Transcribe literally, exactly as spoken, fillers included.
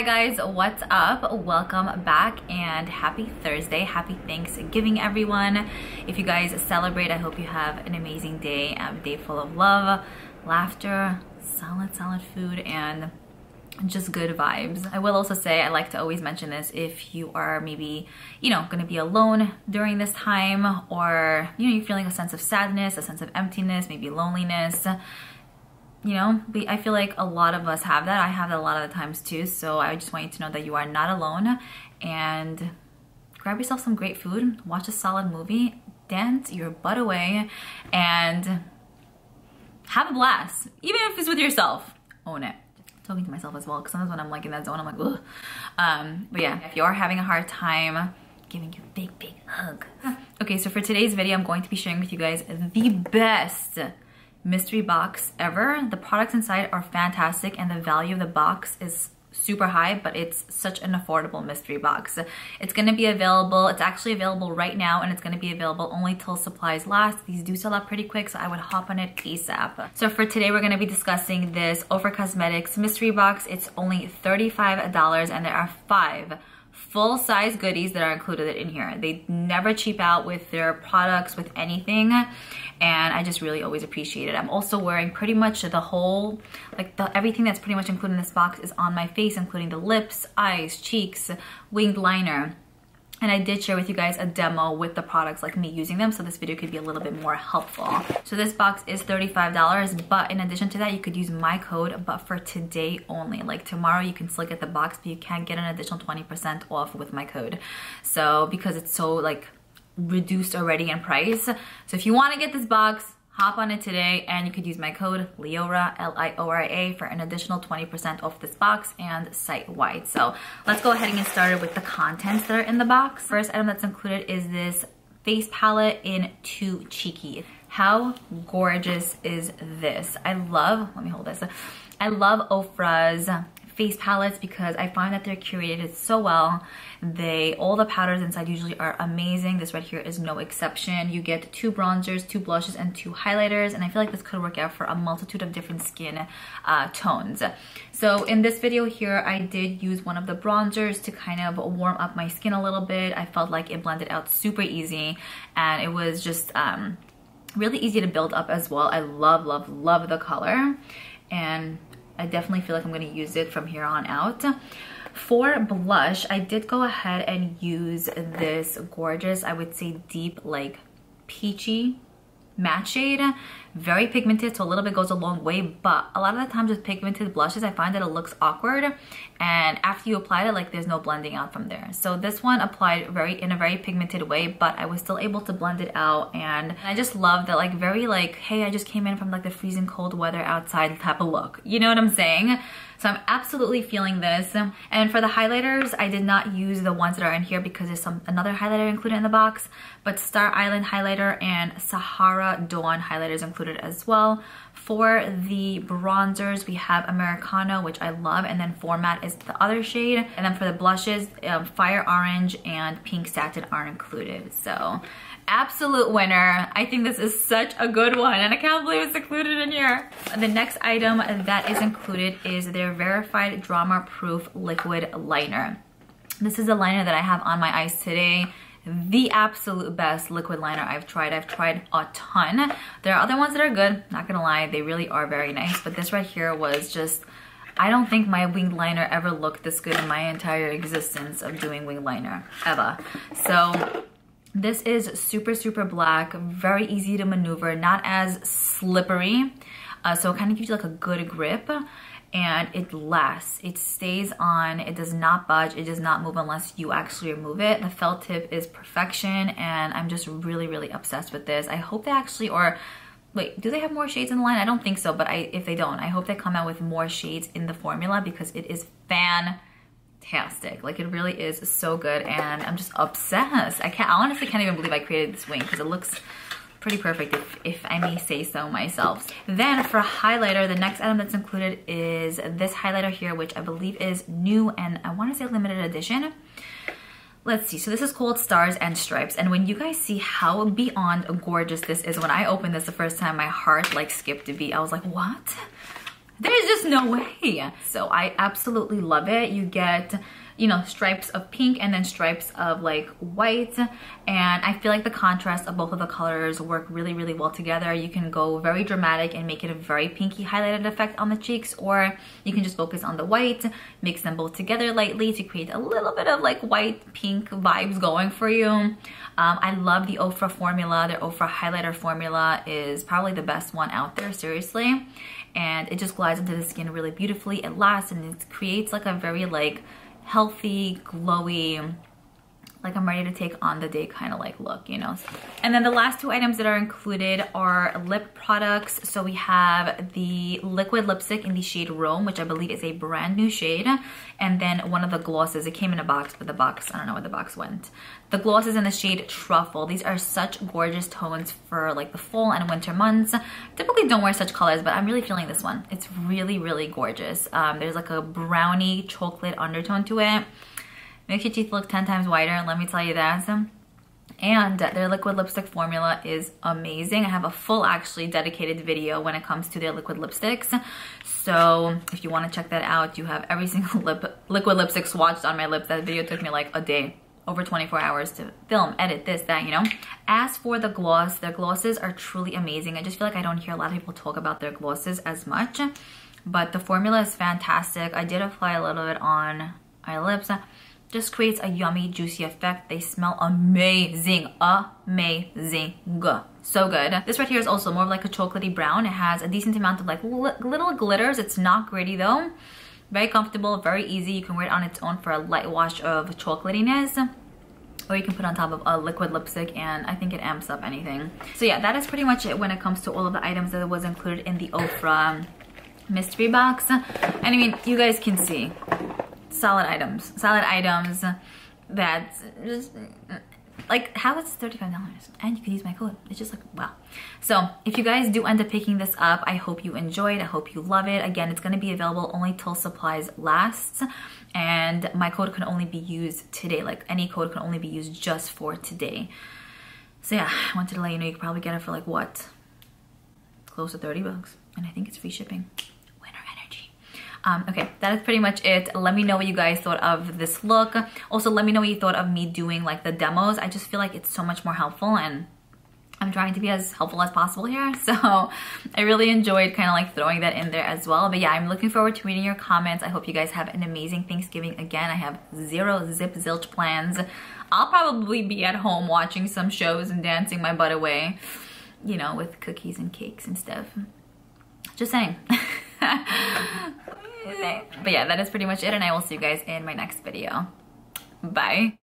Hi guys, what's up? Welcome back and happy Thursday. Happy Thanksgiving, everyone. If you guys celebrate, I hope you have an amazing day, a day full of love, laughter, solid, solid food, and just good vibes. I will also say, I like to always mention this, if you are maybe, you know, going to be alone during this time, or, you know, you're feeling a sense of sadness, a sense of emptiness, maybe loneliness, you know, I feel like a lot of us have that. I have that a lot of the times too. So I just want you to know that you are not alone, and grab yourself some great food, watch a solid movie, dance your butt away, and have a blast. Even if it's with yourself, own it. Talking to myself as well, because sometimes when I'm like in that zone, I'm like, ugh. Um, but yeah, if you're having a hard time, giving you a big, big hug. Okay, so for today's video, I'm going to be sharing with you guys the best mystery box ever. The products inside are fantastic, and the value of the box is super high, but it's such an affordable mystery box. It's going to be available, it's actually available right now, and it's going to be available only till supplies last. These do sell out pretty quick, so I would hop on it ASAP. So for today, we're going to be discussing this Ofra Cosmetics mystery box. It's only thirty-five dollars, and there are five full-size goodies that are included in here. They never cheap out with their products, with anything, and I just really always appreciate it. I'm also wearing pretty much the whole, like the, everything that's pretty much included in this box is on my face, including the lips, eyes, cheeks, winged liner. And I did share with you guys a demo with the products, like me using them, so this video could be a little bit more helpful. So this box is thirty-five dollars, but in addition to that, you could use my code, but for today only. Like tomorrow, you can still get the box, but you can get an additional twenty percent off with my code. So because it's so like reduced already in price. So if you want to get this box, hop on it today, and you could use my code Liora, L I O R A, for an additional twenty percent off this box and site-wide. So let's go ahead and get started with the contents that are in the box. First item that's included is this face palette in Too Cheeky. How gorgeous is this? I love, let me hold this. I love Ofra's face palettes because I find that they're curated so well. They, all the powders inside usually are amazing. This right here is no exception. You get two bronzers, two blushes, and two highlighters, and I feel like this could work out for a multitude of different skin uh, tones. So in this video here, I did use one of the bronzers to kind of warm up my skin a little bit. I felt like it blended out super easy, and it was just um, really easy to build up as well. I love, love, love the color, and I definitely feel like I'm going to use it from here on out. For blush, I did go ahead and use this gorgeous, I would say deep, like peachy matte shade. Very pigmented, so a little bit goes a long way, but a lot of the times with pigmented blushes, I find that it looks awkward, and after you apply it, like there's no blending out from there. So this one applied very in a very pigmented way, but I was still able to blend it out, and I just love that, like very like, hey, I just came in from like the freezing cold weather outside type of look. You know what I'm saying? So I'm absolutely feeling this. And for the highlighters, I did not use the ones that are in here because there's some another highlighter included in the box, but Star Island highlighter and Sahara Dawn highlighters included as well. For the bronzers, we have Americano, which I love, and then Format is the other shade, and then for the blushes, um, Fire Orange and Pink Stacked are included. So absolute winner. I think this is such a good one, and I can't believe it's included in here. The next item that is included is their Verified Drama Proof liquid liner. This is a liner that I have on my eyes today. The absolute best liquid liner I've tried. I've tried a ton. There are other ones that are good, not gonna lie, they really are very nice, but this right here was just, I don't think my winged liner ever looked this good in my entire existence of doing winged liner, ever. So this is super, super black, very easy to maneuver, not as slippery, uh, so it kind of gives you like a good grip, and it lasts, it stays on, it does not budge, it does not move unless you actually remove it. The felt tip is perfection, and I'm just really, really obsessed with this. I hope they actually, or wait, do they have more shades in the line? I don't think so, but I if they don't, I hope they come out with more shades in the formula because it is fantastic. Like it really is so good, and I'm just obsessed. I can't, I honestly can't even believe I created this wing because it looks pretty perfect, if, if I may say so myself. Then for highlighter, the next item that's included is this highlighter here, which I believe is new, and I want to say limited edition. Let's see, so this is called Stars and Stripes, and when you guys see how beyond gorgeous this is, when I opened this the first time, my heart like skipped a beat. I was like, what? There's just no way. So I absolutely love it. You get, you know, stripes of pink and then stripes of like white, and I feel like the contrast of both of the colors work really, really well together. You can go very dramatic and make it a very pinky highlighted effect on the cheeks, or you can just focus on the white, mix them both together lightly to create a little bit of like white pink vibes going for you. um, I love the Ofra formula. Their Ofra highlighter formula is probably the best one out there, seriously, and it just glides into the skin really beautifully. It lasts, and it creates like a very like healthy, glowy, like I'm ready to take on the day kind of like look, you know. And then the last two items that are included are lip products. So we have the liquid lipstick in the shade Rome, which I believe is a brand new shade, and then one of the glosses. It came in a box, but the box, I don't know where the box went. The gloss is in the shade Truffle. These are such gorgeous tones for like the fall and winter months. Typically don't wear such colors, but I'm really feeling this one. It's really, really gorgeous. Um, there's like a brownie chocolate undertone to it. Makes your teeth look ten times wider, let me tell you that. And their liquid lipstick formula is amazing. I have a full, actually, dedicated video when it comes to their liquid lipsticks. So if you want to check that out, you have every single lip, liquid lipstick swatched on my lips. That video took me like a day, over twenty-four hours to film, edit, this, that, you know. As for the gloss, their glosses are truly amazing. I just feel like I don't hear a lot of people talk about their glosses as much. But the formula is fantastic. I did apply a little bit on my lips. Just creates a yummy, juicy effect. They smell amazing, amazing, so good. This right here is also more of like a chocolatey brown. It has a decent amount of like little glitters. It's not gritty though. Very comfortable, very easy. You can wear it on its own for a light wash of chocolatiness, or you can put on top of a liquid lipstick, and I think it amps up anything. So yeah, that is pretty much it when it comes to all of the items that was included in the Ofra mystery box. And I mean, you guys can see, solid items, solid items that just like, how it's thirty-five dollars and you can use my code. It's just like, wow. So if you guys do end up picking this up, I hope you enjoyed. I hope you love it. Again, it's going to be available only till supplies last, and my code can only be used today. Like, any code can only be used just for today. So yeah, I wanted to let you know you could probably get it for like, what, close to thirty bucks, and I think it's free shipping. Um, okay, that is pretty much it. Let me know what you guys thought of this look. Also, let me know what you thought of me doing like the demos. I just feel like it's so much more helpful, and I'm trying to be as helpful as possible here. So I really enjoyed kind of like throwing that in there as well. But yeah, I'm looking forward to reading your comments. I hope you guys have an amazing Thanksgiving. Again, I have zero zip zilch plans. I'll probably be at home watching some shows and dancing my butt away, you know, with cookies and cakes and stuff. Just saying. But yeah, that is pretty much it, and I will see you guys in my next video. Bye.